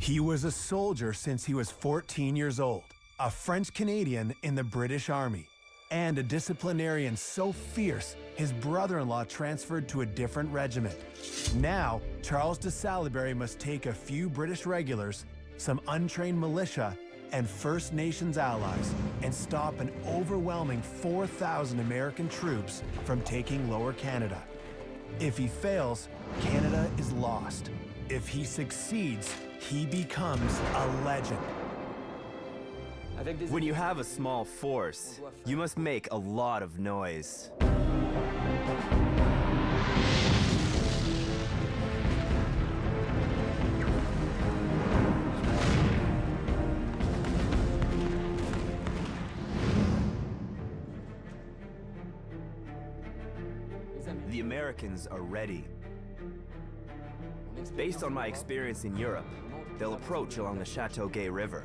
He was a soldier since he was 14 years old, a French Canadian in the British Army, and a disciplinarian so fierce his brother-in-law transferred to a different regiment. Now, Charles de Salaberry must take a few British regulars, some untrained militia, and First Nations allies and stop an overwhelming 4,000 American troops from taking Lower Canada. If he fails, Canada is lost. If he succeeds, he becomes a legend. When you have a small force, you must make a lot of noise. The Americans are ready. Based on my experience in Europe, they'll approach along the Chateauguay River.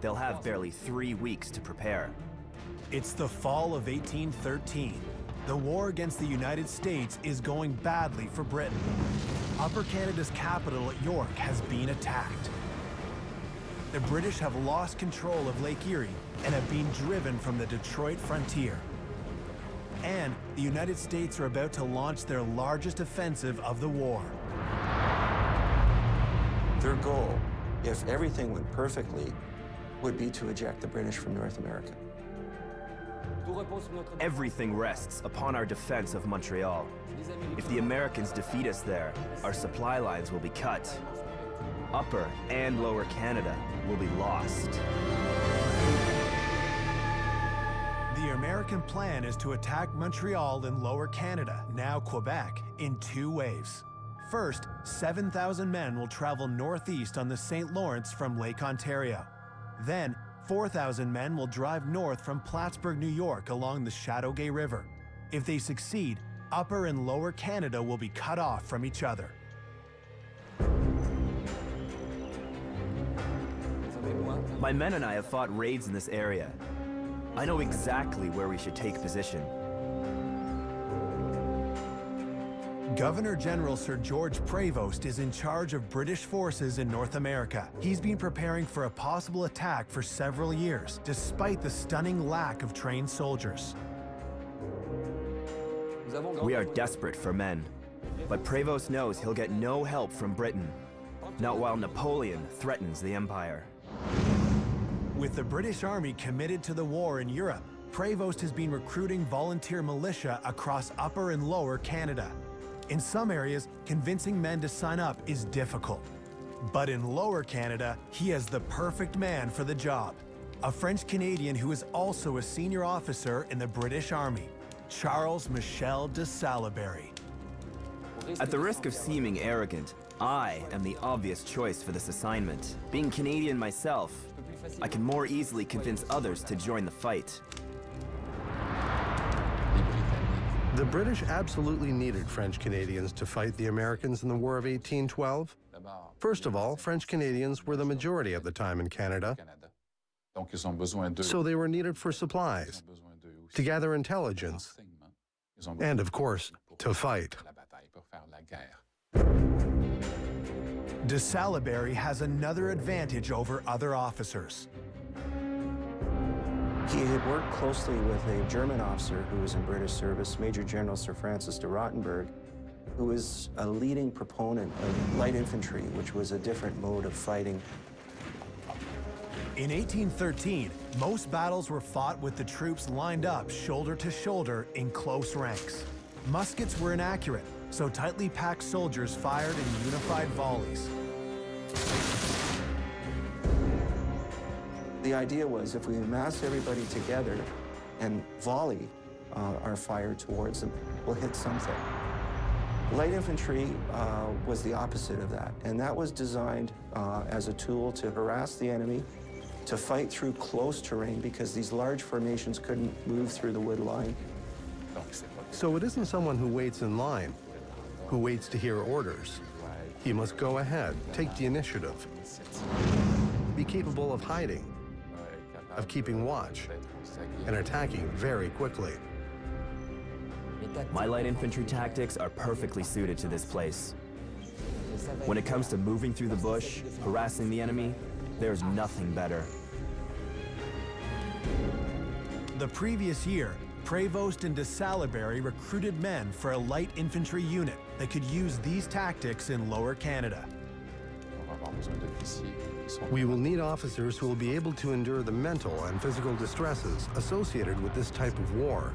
They'll have barely 3 weeks to prepare. It's the fall of 1813. The war against the United States is going badly for Britain. Upper Canada's capital at York has been attacked. The British have lost control of Lake Erie and have been driven from the Detroit frontier. And the United States are about to launch their largest offensive of the war. Their goal, if everything went perfectly, would be to eject the British from North America. Everything rests upon our defense of Montreal. If the Americans defeat us there, our supply lines will be cut. Upper and Lower Canada will be lost. The American plan is to attack Montreal and Lower Canada, now Quebec, in two waves. First, 7,000 men will travel northeast on the St. Lawrence from Lake Ontario. Then, 4,000 men will drive north from Plattsburgh, New York, along the Chateauguay River. If they succeed, Upper and Lower Canada will be cut off from each other. My men and I have fought raids in this area. I know exactly where we should take position. Governor General Sir George Prevost is in charge of British forces in North America. He's been preparing for a possible attack for several years, despite the stunning lack of trained soldiers. We are desperate for men, but Prevost knows he'll get no help from Britain, not while Napoleon threatens the empire. With the British Army committed to the war in Europe, Prevost has been recruiting volunteer militia across Upper and Lower Canada. In some areas, convincing men to sign up is difficult. But in Lower Canada, he is the perfect man for the job. A French Canadian who is also a senior officer in the British Army, Charles-Michel de Salaberry. At the risk of seeming arrogant, I am the obvious choice for this assignment. Being Canadian myself, I can more easily convince others to join the fight. The British absolutely needed French Canadians to fight the Americans in the War of 1812. First of all, French Canadians were the majority at the time in Canada, so they were needed for supplies, to gather intelligence, and of course, to fight. De Salaberry has another advantage over other officers. He had worked closely with a German officer who was in British service, Major General Sir Francis de Rottenburg, who was a leading proponent of light infantry, which was a different mode of fighting. In 1813, most battles were fought with the troops lined up shoulder to shoulder in close ranks. Muskets were inaccurate, so tightly packed soldiers fired in unified volleys. The idea was if we mass everybody together and volley our fire towards them, we'll hit something. Light infantry was the opposite of that, and that was designed as a tool to harass the enemy, to fight through close terrain because these large formations couldn't move through the wood line. So it isn't someone who waits in line, who waits to hear orders. He must go ahead, take the initiative, be capable of hiding, of keeping watch, and attacking very quickly. My light infantry tactics are perfectly suited to this place. When it comes to moving through the bush, harassing the enemy, there's nothing better. The previous year, Prevost and de Salaberry recruited men for a light infantry unit that could use these tactics in Lower Canada. We will need officers who will be able to endure the mental and physical distresses associated with this type of war.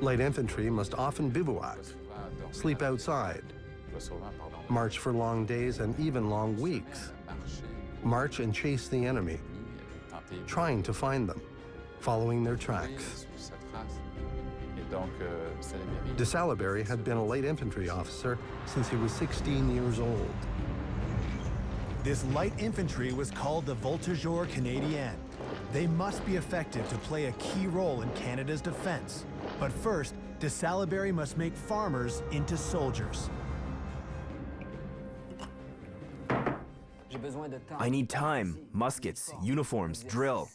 Light infantry must often bivouac, sleep outside, march for long days and even long weeks, march and chase the enemy, trying to find them, following their tracks. De Salaberry had been a light infantry officer since he was 16 years old. This light infantry was called the Voltigeurs Canadiens. They must be effective to play a key role in Canada's defense. But first, de Salaberry must make farmers into soldiers. I need time, muskets, uniforms, drill.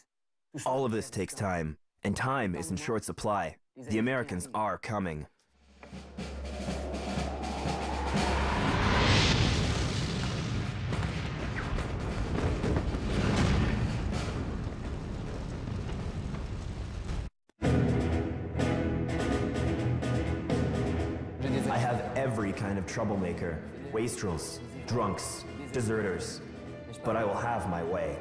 All of this takes time, and time is in short supply. The Americans are coming. I have every kind of troublemaker, wastrels, drunks, deserters, but I will have my way.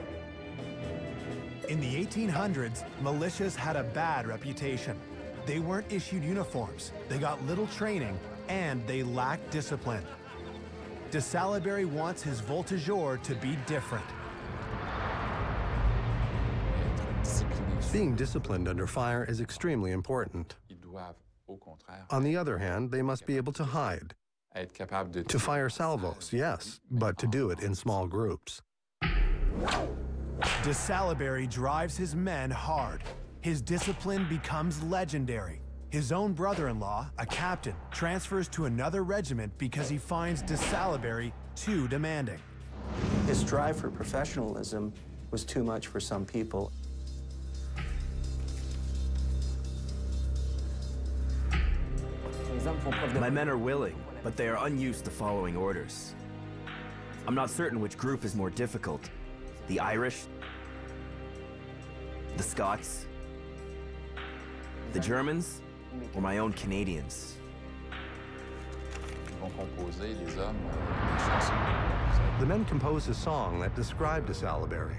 In the 1800s, militias had a bad reputation. They weren't issued uniforms, they got little training, and they lacked discipline. De Salaberry wants his voltigeurs to be different. Being disciplined under fire is extremely important. On the other hand, they must be able to hide. To fire salvos, yes, but to do it in small groups. De Salaberry drives his men hard. His discipline becomes legendary. His own brother-in-law, a captain, transfers to another regiment because he finds de Salaberry too demanding. His drive for professionalism was too much for some people. My men are willing, but they are unused to following orders. I'm not certain which group is more difficult, the Irish, the Scots, the Germans, or my own Canadians. The men composed a song that described de Salaberry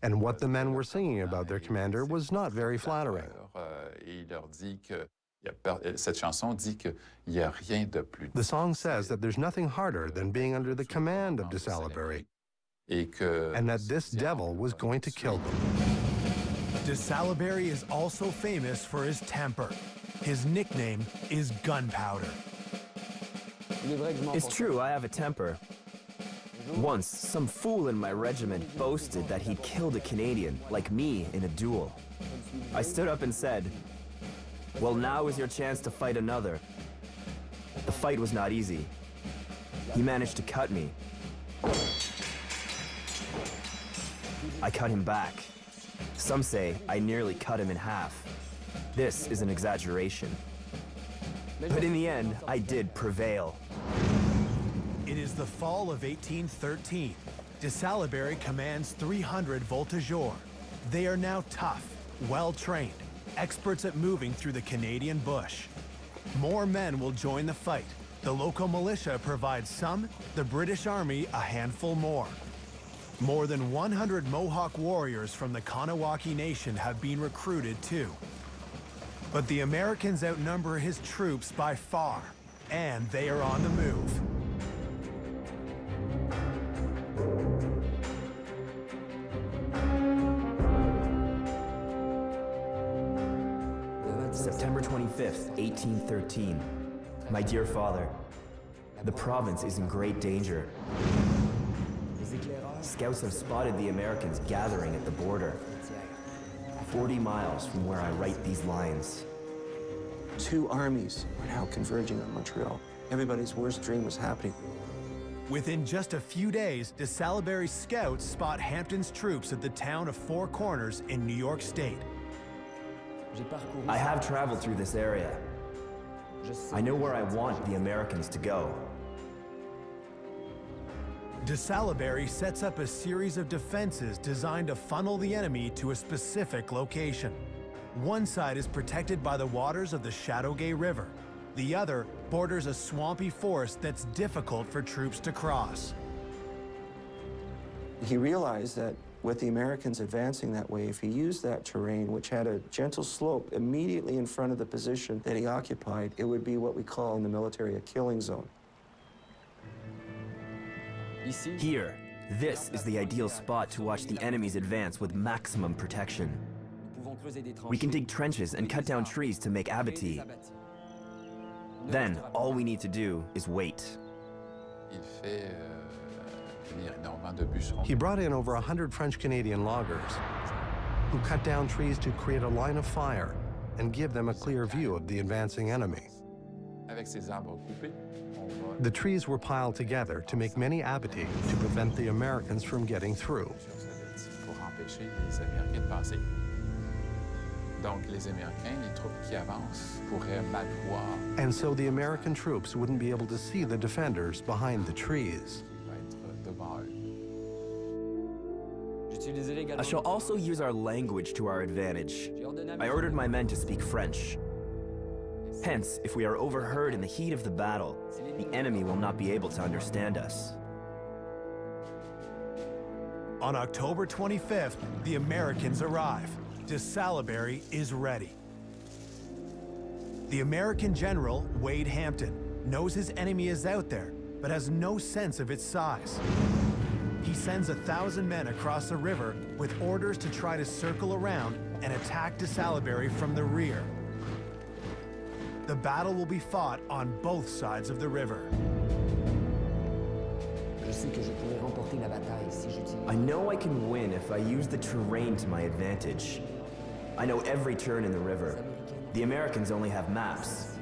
and what the men were singing about their commander was not very flattering. The song says that there's nothing harder than being under the command of de Salaberry, and that this devil was going to kill them. De Salaberry is also famous for his temper. His nickname is Gunpowder. It's true, I have a temper. Once, some fool in my regiment boasted that he'd killed a Canadian, like me, in a duel. I stood up and said, "Well, now is your chance to fight another." The fight was not easy. He managed to cut me. I cut him back. Some say I nearly cut him in half. This is an exaggeration. But in the end, I did prevail. It is the fall of 1813. De Salaberry commands 300 voltigeurs. They are now tough, well-trained, experts at moving through the Canadian bush. More men will join the fight. The local militia provides some, the British Army a handful more. More than 100 Mohawk warriors from the Kahnawake Nation have been recruited too. But the Americans outnumber his troops by far, and they are on the move. September 25th, 1813. My dear father, the province is in great danger. Scouts have spotted the Americans gathering at the border, 40 miles from where I write these lines. Two armies are now converging on Montreal. Everybody's worst dream was happening. Within just a few days, de Salaberry's scouts spot Hampton's troops at the town of Four Corners in New York State. I have traveled through this area. I know where I want the Americans to go. De Salaberry sets up a series of defenses designed to funnel the enemy to a specific location. One side is protected by the waters of the Chateauguay River. The other borders a swampy forest that's difficult for troops to cross. He realized that with the Americans advancing that way, if he used that terrain, which had a gentle slope immediately in front of the position that he occupied, it would be what we call in the military a killing zone. Here, this is the ideal spot to watch the enemies advance with maximum protection. We can dig trenches and cut down trees to make abatis. Then, all we need to do is wait. He brought in over 100 French-Canadian loggers who cut down trees to create a line of fire and give them a clear view of the advancing enemy. The trees were piled together to make many abatis to prevent the Americans from getting through. And so the American troops wouldn't be able to see the defenders behind the trees. I shall also use our language to our advantage. I ordered my men to speak French. Hence, if we are overheard in the heat of the battle, the enemy will not be able to understand us. On October 25th, the Americans arrive. De Salaberry is ready. The American general, Wade Hampton, knows his enemy is out there, but has no sense of its size. He sends 1,000 men across the river with orders to try to circle around and attack De Salaberry from the rear. The battle will be fought on both sides of the river. I know I can win if I use the terrain to my advantage. I know every turn in the river. The Americans only have maps,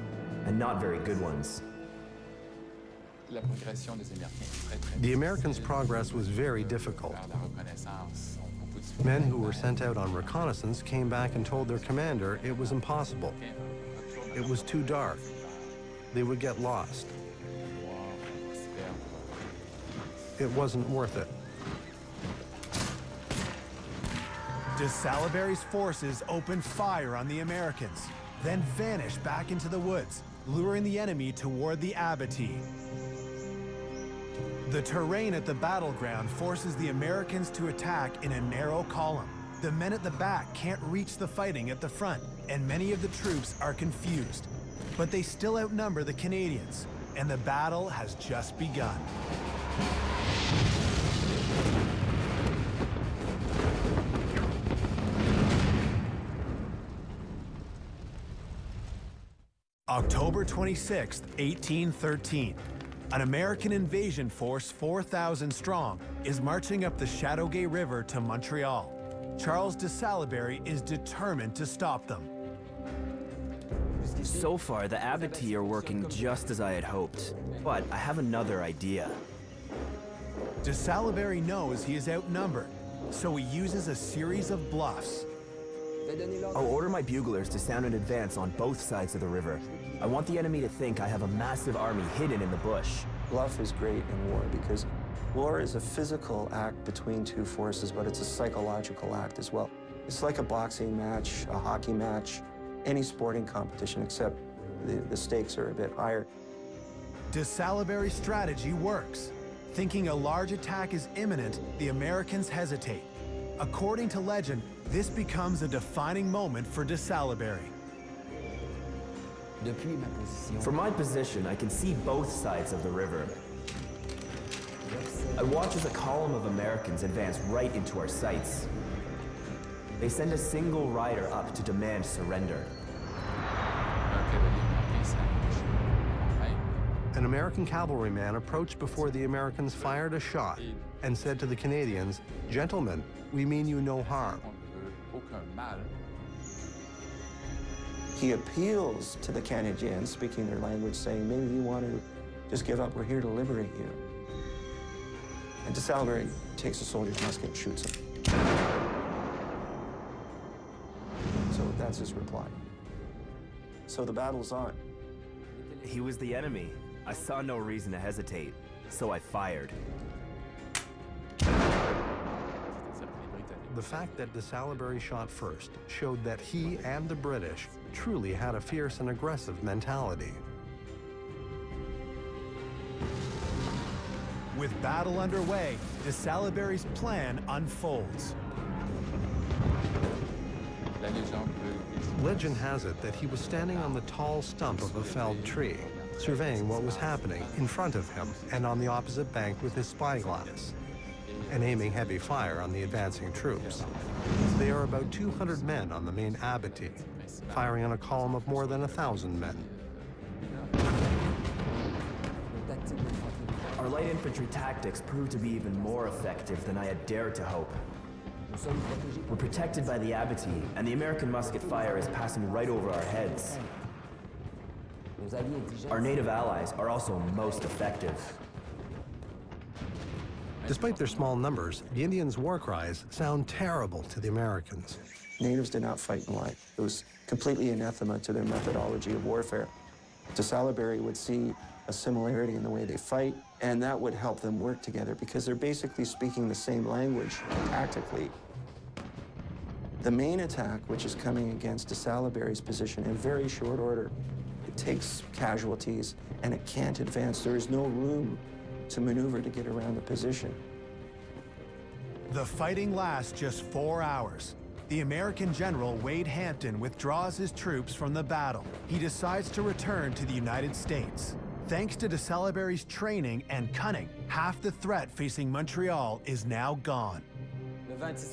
and not very good ones. The Americans' progress was very difficult. Men who were sent out on reconnaissance came back and told their commander it was impossible. It was too dark. They would get lost. It wasn't worth it. De Salaberry's forces opened fire on the Americans, then vanished back into the woods, luring the enemy toward the abatis. The terrain at the battleground forces the Americans to attack in a narrow column. The men at the back can't reach the fighting at the front, and many of the troops are confused. But they still outnumber the Canadians, and the battle has just begun. October 26th, 1813. An American invasion force 4,000 strong is marching up the Chateauguay River to Montreal. Charles de Salaberry is determined to stop them. So far, the abatis are working just as I had hoped, but I have another idea. De Salaberry knows he is outnumbered, so he uses a series of bluffs. I'll order my buglers to sound an advance on both sides of the river. I want the enemy to think I have a massive army hidden in the bush. Bluff is great in war because war is a physical act between two forces, but it's a psychological act as well. It's like a boxing match, a hockey match, any sporting competition, except the stakes are a bit higher. De Salaberry's strategy works. Thinking a large attack is imminent, the Americans hesitate. According to legend, this becomes a defining moment for De Salaberry. From my position, I can see both sides of the river. I watch as a column of Americans advance right into our sights. They send a single rider up to demand surrender. An American cavalryman approached before the Americans fired a shot and said to the Canadians, "Gentlemen, we mean you no harm." He appeals to the Canadians, speaking their language, saying, "Maybe you want to just give up. We're here to liberate you." And De Salaberry takes a soldier's musket and shoots him. So Francis replied. So the battle's on. He was the enemy. I saw no reason to hesitate, so I fired. The fact that de Salaberry shot first showed that he and the British truly had a fierce and aggressive mentality. With battle underway, de Salaberry's plan unfolds. Legend has it that he was standing on the tall stump of a felled tree, surveying what was happening in front of him and on the opposite bank with his spyglass, and aiming heavy fire on the advancing troops. They are about 200 men on the main abattis, firing on a column of more than 1,000 men. Our light infantry tactics proved to be even more effective than I had dared to hope. We're protected by the abattis, and the American musket fire is passing right over our heads. Our native allies are also most effective. Despite their small numbers, the Indians' war cries sound terrible to the Americans. Natives did not fight in line. It was completely anathema to their methodology of warfare. De Salaberry would see a similarity in the way they fight, and that would help them work together because they're basically speaking the same language tactically. The main attack, which is coming against de Salaberry's position in very short order, it takes casualties and it can't advance. There is no room to maneuver to get around the position. The fighting lasts just 4 hours. The American general Wade Hampton withdraws his troops from the battle. He decides to return to the United States. Thanks to de Salaberry's training and cunning, half the threat facing Montreal is now gone.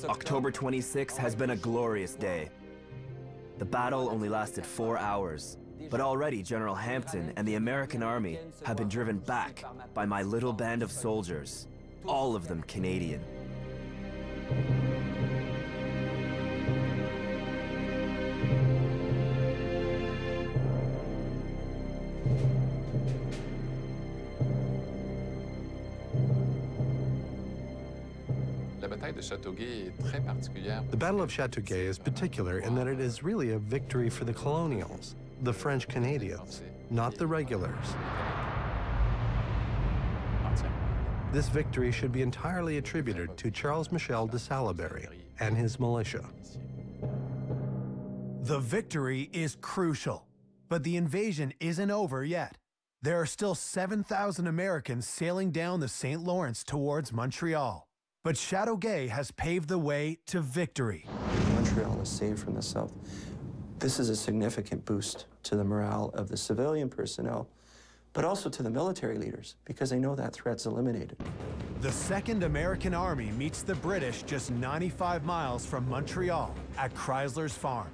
October 26 has been a glorious day. The battle only lasted 4 hours, but already General Hampton and the American Army have been driven back by my little band of soldiers, all of them Canadian. The Battle of Chateauguay is particular in that it is really a victory for the colonials, the French Canadians, not the regulars. This victory should be entirely attributed to Charles-Michel de Salaberry and his militia. The victory is crucial, but the invasion isn't over yet. There are still 7,000 Americans sailing down the St. Lawrence towards Montreal. But Chateauguay has paved the way to victory. Montreal is saved from the south. This is a significant boost to the morale of the civilian personnel, but also to the military leaders, because they know that threat's eliminated. The 2nd American Army meets the British just 95 miles from Montreal at Chrysler's Farm.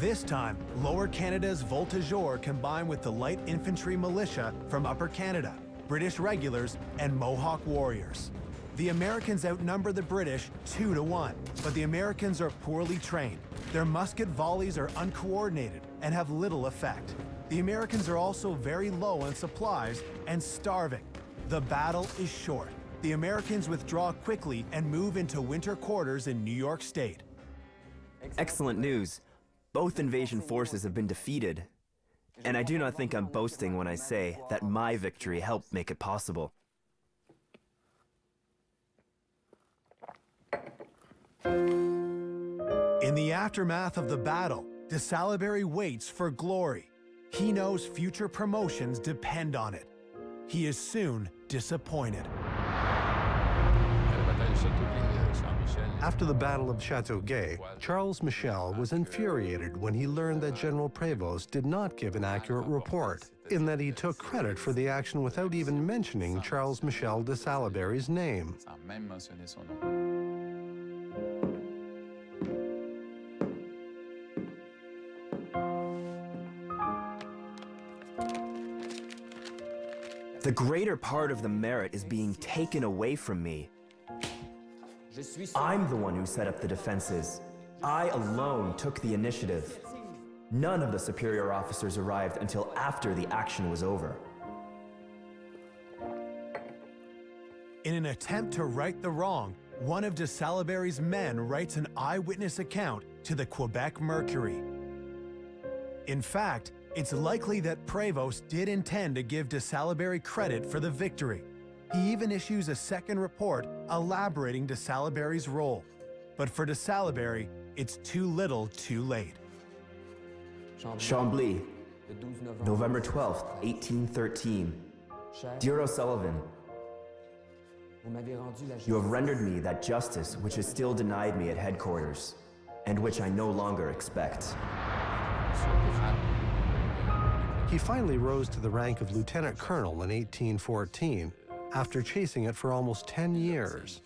This time, Lower Canada's Voltigeurs combine with the light infantry militia from Upper Canada, British regulars, and Mohawk warriors. The Americans outnumber the British 2-1, but the Americans are poorly trained. Their musket volleys are uncoordinated and have little effect. The Americans are also very low on supplies and starving. The battle is short. The Americans withdraw quickly and move into winter quarters in New York State. Excellent news. Both invasion forces have been defeated. And I do not think I'm boasting when I say that my victory helped make it possible. In the aftermath of the battle, de Salaberry waits for glory. He knows future promotions depend on it. He is soon disappointed. After the Battle of Chateauguay, Charles Michel was infuriated when he learned that General Prevost did not give an accurate report, in that he took credit for the action without even mentioning Charles-Michel de Salaberry's name. The greater part of the merit is being taken away from me. I'm the one who set up the defenses. I alone took the initiative. None of the superior officers arrived until after the action was over. In an attempt to right the wrong, one of de Salaberry's men writes an eyewitness account to the Quebec Mercury. In fact, it's likely that Prevost did intend to give de Salaberry credit for the victory. He even issues a second report elaborating de Salaberry's role. But for de Salaberry, it's too little too late. Chambly, November 12th, 1813. Dear O'Sullivan, you have rendered me that justice which is still denied me at headquarters, and which I no longer expect. He finally rose to the rank of lieutenant colonel in 1814, after chasing it for almost 10 years.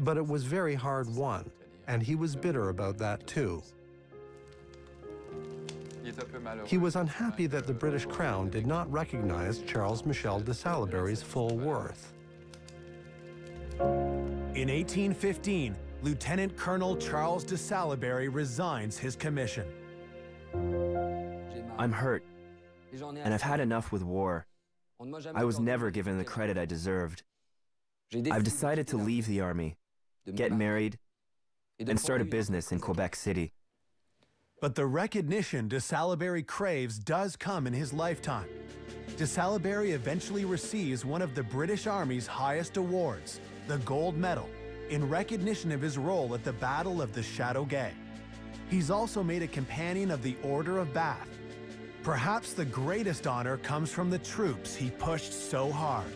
But it was very hard won, and he was bitter about that too. He was unhappy that the British Crown did not recognize Charles-Michel de Salaberry's full worth. In 1815, Lieutenant Colonel Charles de Salaberry resigns his commission. I'm hurt, and I've had enough with war. I was never given the credit I deserved. I've decided to leave the army, get married, and start a business in Quebec City. But the recognition de Salaberry craves does come in his lifetime. De Salaberry eventually receives one of the British Army's highest awards, the Gold Medal, in recognition of his role at the Battle of the Chateauguay. He's also made a companion of the Order of Bath. Perhaps the greatest honor comes from the troops he pushed so hard.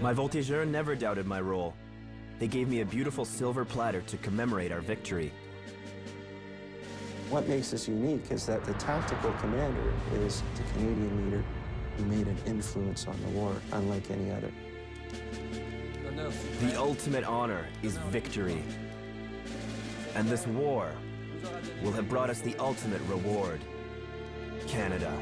My Voltigeurs never doubted my role. They gave me a beautiful silver platter to commemorate our victory. What makes us unique is that the tactical commander is the Canadian leader who made an influence on the war, unlike any other. The ultimate honor is victory. And this war will have brought us the ultimate reward, Canada.